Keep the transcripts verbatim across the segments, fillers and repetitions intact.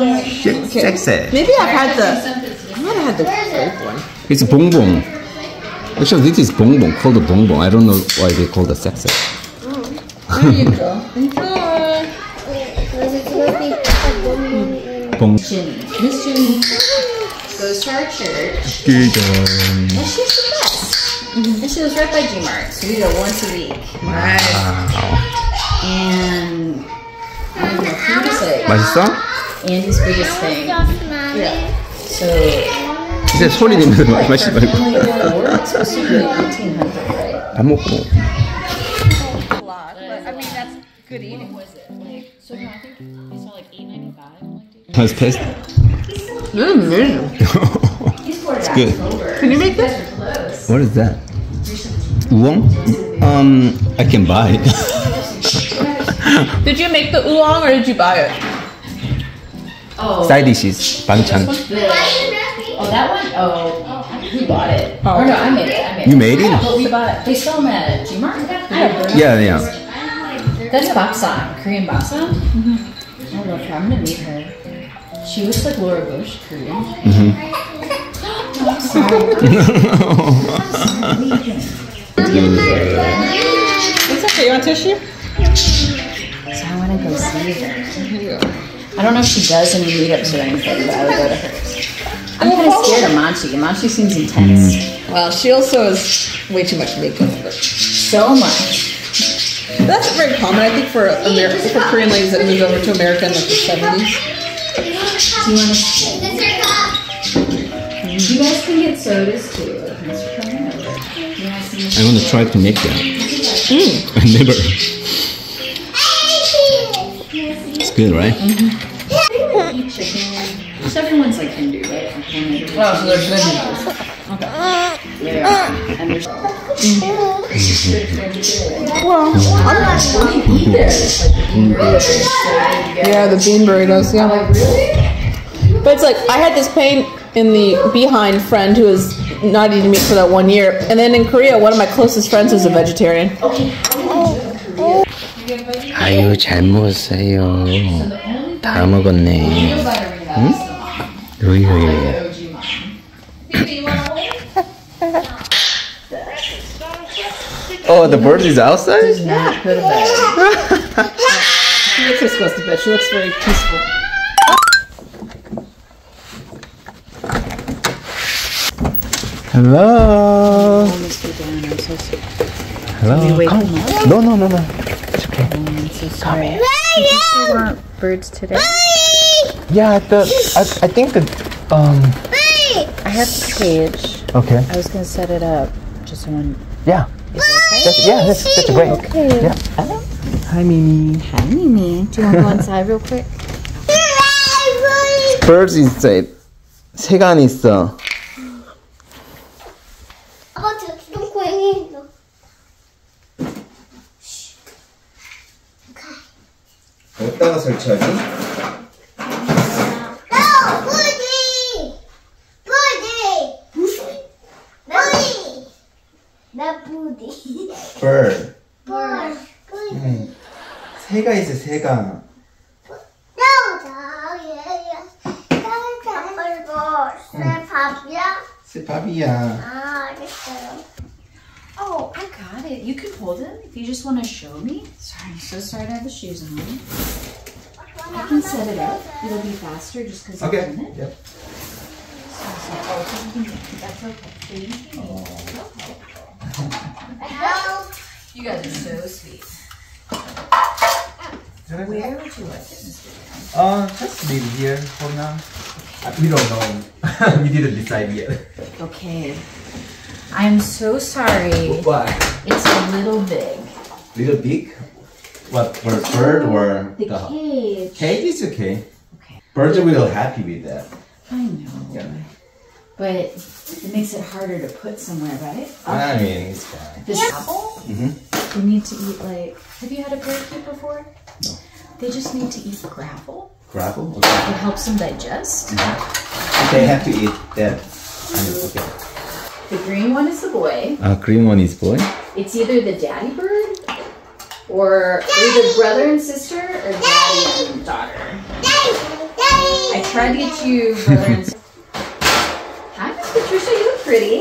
Okay. Shake, okay. shake, shake. Maybe I've had the. I might have had the fake one. It's bonbon. Actually, this is bonbon, called a bonbon. I don't know why they call it sex. Oh. There you go. Enjoy. Bonbon. Miss June goes to our church. And she's the best. Mm-hmm. And she was right by G-Mark, so we go once a week. Nice. Wow. And. I don't know who to say. 맛있어? Andy's biggest thing. Yeah. So. 진짜 소리 내면서 마시지 말고. 밥 먹고. That's pissed. That's amazing. It's good. Can you make this? What is that? Oolong? Um, I can buy it. Did you make the oolong or did you buy it? Oh. Side dishes. Banchan. Oh, that one? Oh, we bought it. Oh. Or no, I made it. I made you it. made yeah, it? But we bought it. They sell them at G-Mark. Yeah, yeah, yeah. That's Bapsang, Korean Bapsang. Mm-hmm. I don't know if I'm gonna meet her. She looks like Laura Bush, Korean. Mm-hmm. Bapsang. It's okay. You want tissue? So I want to go see her. I don't know if she does any meetups or anything, but I would go to hers. I'm kind of scared of Manchi. Manchi seems intense. Mm. Well, she also has way too much makeup. So much. That's very common, I think, for Ameri for Korean ladies that moved over to America in like the seventies. Do you want to? You guys can get sodas too. I want to try to make that. Mm. I never. Good, right? Mm-hmm. So everyone's like Hindu, right? Oh, so they're good Hindus. Okay. Yeah. And mm-hmm. Well, I'm not sure you eat there. Yeah, the bean burritos, yeah. Like, really? But it's like, I had this pain in the behind friend who was not eating meat for that one year. And then in Korea, one of my closest friends was a vegetarian. 아유, 잘 먹었어요. 다 먹었네. 응? 요요요. Oh, the bird is outside? She's not good about it. She looks disgusted, but she looks very peaceful. Hello. Hello. Come. No, no, no, no. It's okay. I'm so sorry. Did you still want birds today? Yeah, the I, I think the um. I have the cage. Okay. I was gonna set it up just so one. Yeah. Is it okay? That's, yeah, that's, that's great. Okay. Yeah. Hello. Hi, Mimi. Hi, Mimi. Do you want to go inside real quick? Birds inside. 새가 있어. 어디다가 설치하지? 너! 뿌리! 뿌리! 무슨? 뿌리! 나 뿌리. 벌. 벌. 뿌리. 새가 있어, 새가. 나오자, 얘야. 나오자. 벌, 벌. 새 밥이야? 새 밥이야. 아, 알겠어요. Oh, I got it. You can hold him if you just want to show me. Sorry, I'm so sorry to have the shoes on. I can set it up. It'll be faster just because okay. I'm in it. Yep. So I was like, oh, you can that's okay. Thank you. Oh. You guys are so sweet. Where would you like it, Mister Dan? Uh, just leave it here for now. We don't know. We didn't decide yet. Okay. I'm so sorry. What? It's a little big. Little big? What, for bird or the, the cage? Cage is okay. Okay. Birds are real happy with that. I know. Yeah. But it makes it harder to put somewhere, right? Okay. I mean, it's fine. This apple? Mm-hmm. They need to eat like. Have you had a bird feed before? No. They just need to eat gravel. Gravel? Okay. It helps them digest. Mm-hmm. They have to eat that. Mm-hmm. Okay. The green one is the boy. Uh, green one is boy. It's either the daddy bird, or daddy. Either brother and sister, or daddy, daddy and daughter. Daddy. Daddy. I tried to get you burns. Hi, Miss Patricia, you look pretty.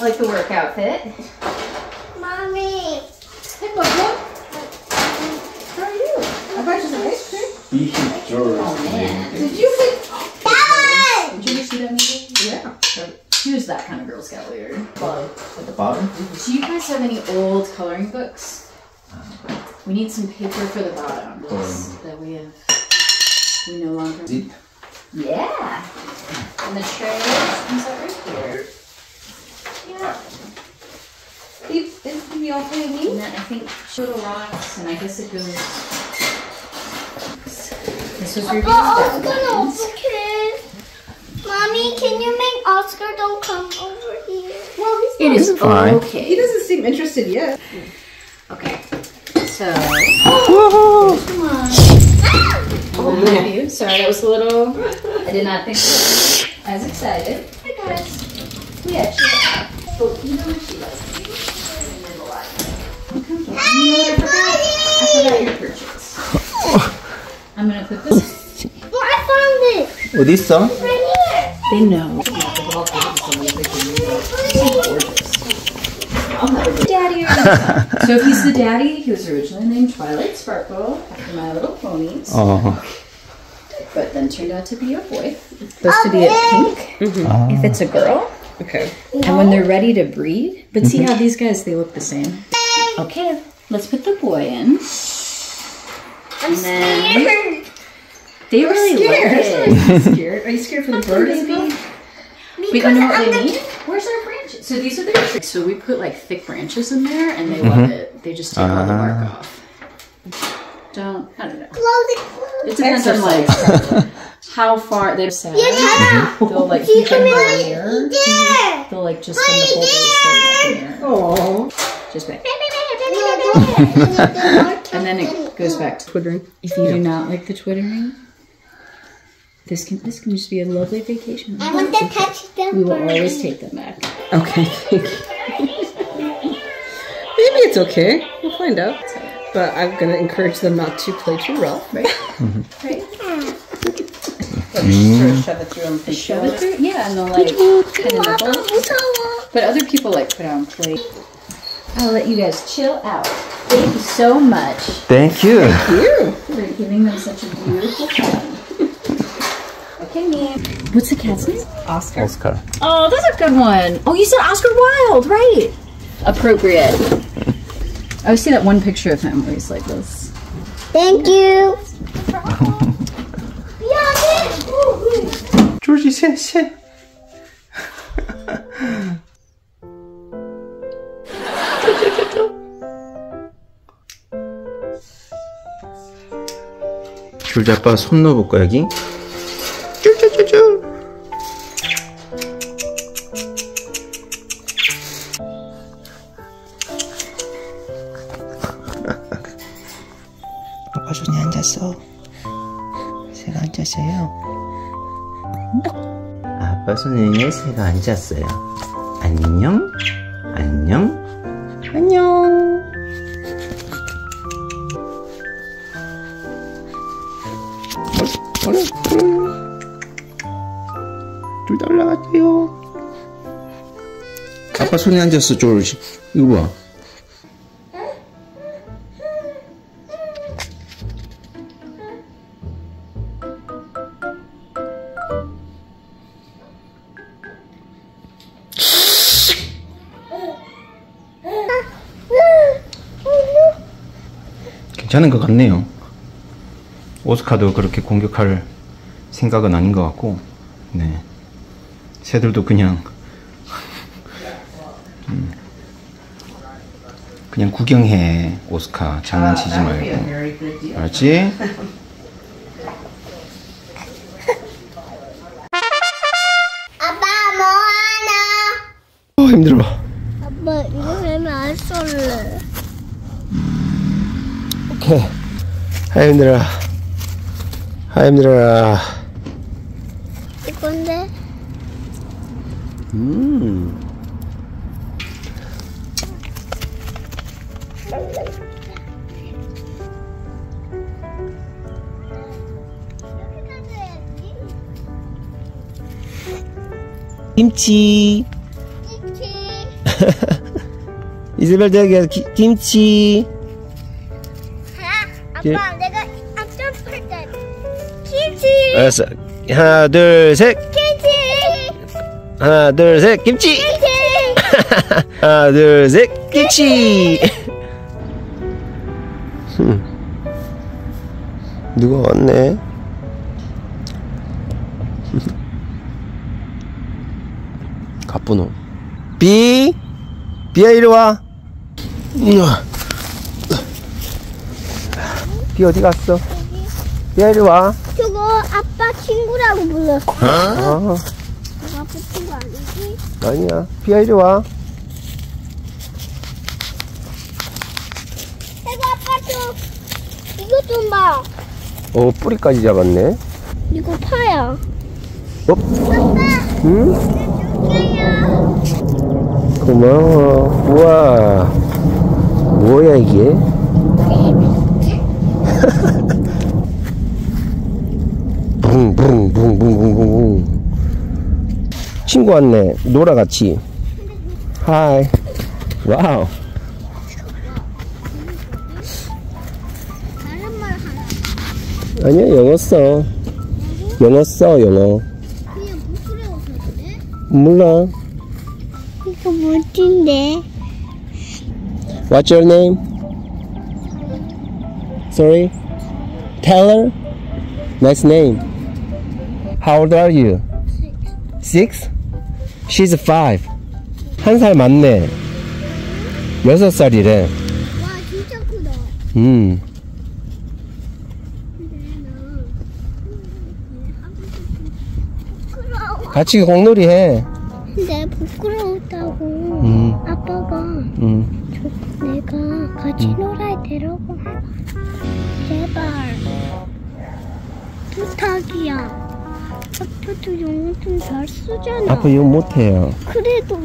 I like the work outfit. Mommy. Hey, Bubba. How are you? I brought you some ice cream. Oh, man. Did you pick... Dad! Did you ever see that movie? Yeah. She was that kind of Girl Scout leader. At the bottom? Do you guys have any old coloring books? We need some paper for the bottom. Books um. that we have... We no longer... Deep. Yeah. And the tray comes out right here. Yeah. Is it be okay with me? And then I think little rocks, and I guess it goes... This was your Oscar don't forget. Mommy, can you make Oscar don't come over here? Well, he's not. It is fine. Okay. He doesn't seem interested yet. Okay. So... Oh, come on. Oh, you. Sorry, that was a little... I did not think so. I was excited. Hi, guys. We actually... But you know what she likes. Okay. You know what I forgot? I forgot your purchase. I'm going to put this... Well, I found it! Well, these some? Right here! They know. Daddy or So if he's the daddy, he was originally named Twilight Sparkle after My Little Ponies. Oh. But then turned out to be a boy. It's supposed to be a pink. Mm-hmm. Oh. If it's a girl. Okay. No. And when they're ready to breed. But see how these guys, they look the same. Okay, let's put the boy in. I'm and then scared. They I'm really scared. Like it. Scared. Are you scared for the bird? Maybe. But you know what I'm we need? Where's our branches? So these are the trees. So we put like thick branches in there, and they mm-hmm. love it. They just take uh, all the bark off. Don't. I don't know. It depends on like how far they're set. Yeah. They'll like keep them right here. Yeah. They'll like just spend the whole day staring at them. Oh. Just like. And then it goes back to twittering. If you do not like the twittering, this can this can just be a lovely vacation. I want to touch them. We will always take them back. Okay, thank you. Maybe it's okay. We'll find out. But I'm gonna encourage them not to play too rough, right? Mm-hmm. Right. Mm. Shove it through and push shove it through. Yeah, and they'll like kind of But other people like put on plate. I'll let you guys chill out. Thank you so much. Thank you. Thank you for giving them such a beautiful time. Okay, man. What's the cat's name? Oscar. Oscar. Oh, that's a good one. Oh, you said Oscar Wilde, right? Appropriate. I always see that one picture of him where he's like this. Thank you. Georgie, sit, sit. 줄자 아빠 손 넣어볼까 여기? 쭈쭈쭈쭈 아빠 손이 앉았어. 새가 앉았어요. 아빠 손에 새가 앉았어요. 안녕 안녕 안녕. 둘 다 올라갔어요. 아빠 손에 앉았어, 조르시. 이거 봐. 괜찮은 것 같네요. 오스카도 그렇게 공격할 생각은 아닌 것 같고, 네. 새들도 그냥 음, 그냥 구경해. 오스카 장난치지 말고, 알았지? 아빠 뭐 하나? 어 힘들어. 아빠 이거 되면 안 쏠래. 오케이. 아 힘들어. 아 힘들어. 이건데. 음. 김치. 김치. 이스벨 되게 김치. 하나, 아빠 김. 내가 앞접할 때 김치. 알았어. 하나 둘 셋. 김치. 하나 둘 셋 김치. 김치. 하나 둘 셋 김치. 흠. 누가 왔네. 가뿐어. 비, 비야 이리 와. 비 어디 갔어? 비야 이리 와. 저거 아빠 친구라고 불렀어. 어? 아빠 친구 아니지? 아니야. 비야 이리 와. 이거 아빠 좀 이거 좀 봐. 어, 뿌리까지 잡았네. 이거 파야. 어? 아빠. 응? 줄게요. 고마워. 우와. 뭐야 이게? 붕붕붕붕붕붕. 친구 왔네. 놀아 같이. 하이. 와우. 아니야, 영어 써. 영어 써, 영어. 그냥 부끄러워서 그래? 몰라. 이거 멋진데. What's your name? Sorry? Taylor? Nice name. How old are you? Six. Six? She's five. 한 살 많네. 여섯 살이래. 와, 진짜 크다. 음. 같이 공놀이 해. 근데 부끄러웠다고. 음. 아빠가 음. 저, 내가 같이 음. 놀아야 되라고 해봐. 제발 부탁이야. 아빠도 영어 좀 잘 쓰잖아. 아빠 영어 못해요. 그래도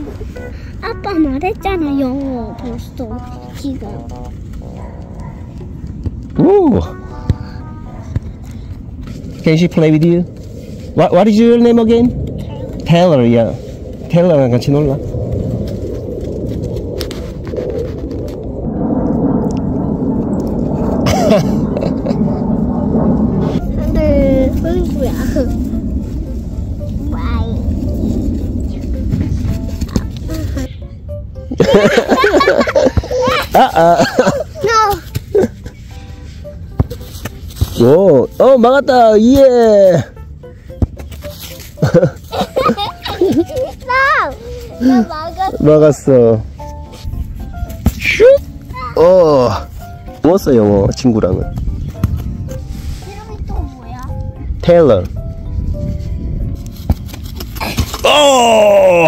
아빠 말했잖아 영어 벌써 지금. 오. Can she play with you? What What is your name again? Taylor, yeah. Taylor랑 같이 놀라. 근데 얼굴야. 와이. 아아. No. 오, 어 막았다. 예. 나 막았어. 막았어. 슉! 어. 먹었어, 영어, 친구랑은. 이름이 또 뭐야? 테일러. 어!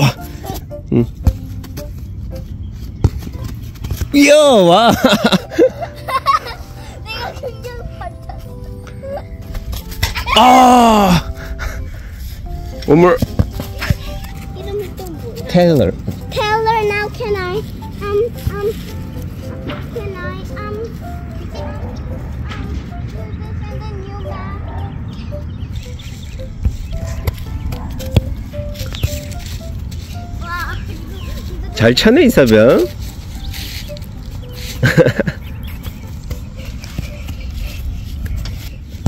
응. 이야, 와! 내가 굉장히 반짝였어. 아! 오늘 Taylor. Taylor, now can I? Um, um, can I? Um, um, 잘 차네, 이사병.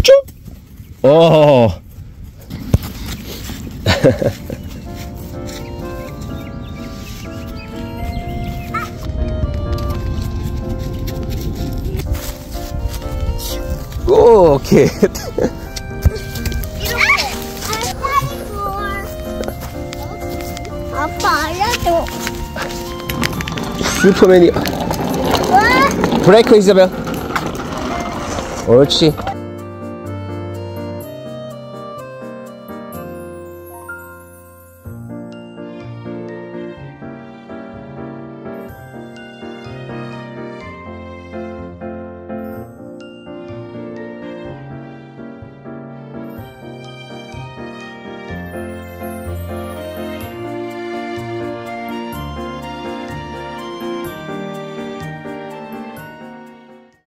쭉! 오! Oh, kid. Superman. 브레이크, 이사벨. 옳지.